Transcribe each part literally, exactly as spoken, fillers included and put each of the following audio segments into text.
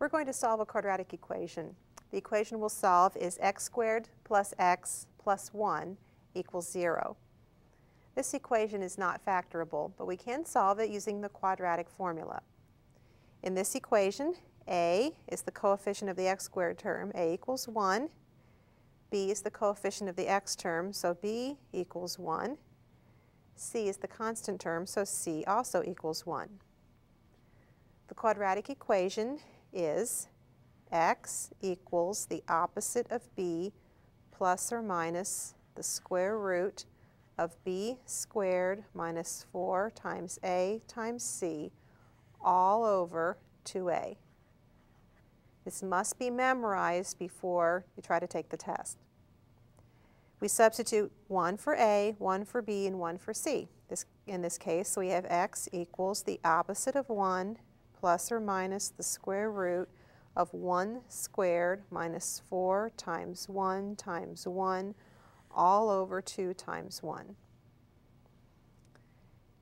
We're going to solve a quadratic equation. The equation we'll solve is x squared plus x plus one equals zero. This equation is not factorable, but we can solve it using the quadratic formula. In this equation, a is the coefficient of the x squared term, a equals one. B is the coefficient of the x term, so b equals one. C is the constant term, so c also equals one. The quadratic equation is x equals the opposite of b plus or minus the square root of b squared minus four times a times c all over two a. This must be memorized before you try to take the test. We substitute one for a, one for b, and one for c. This, in this case, we have x equals the opposite of one plus or minus the square root of one squared minus four times one times one all over two times one.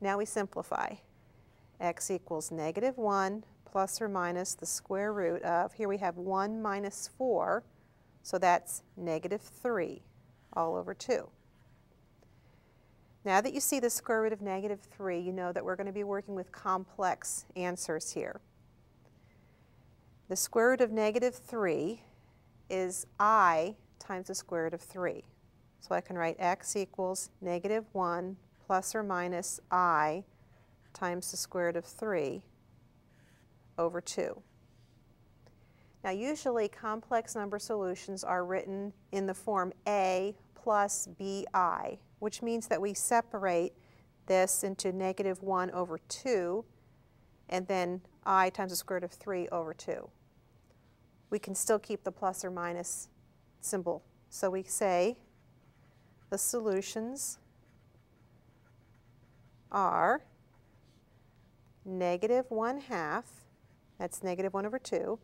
Now we simplify. X equals negative one plus or minus the square root of, here we have one minus four, so that's negative three all over two. Now that you see the square root of negative three, you know that we're going to be working with complex answers here. The square root of negative three is I times the square root of three. So I can write x equals negative one plus or minus I times the square root of three over two. Now usually complex number solutions are written in the form a plus bi, which means that we separate this into negative one over two and then I times the square root of three over two. We can still keep the plus or minus symbol. So we say the solutions are negative one half, that's negative one over two,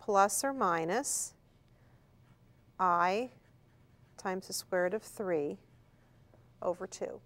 plus or minus I times the square root of three over two.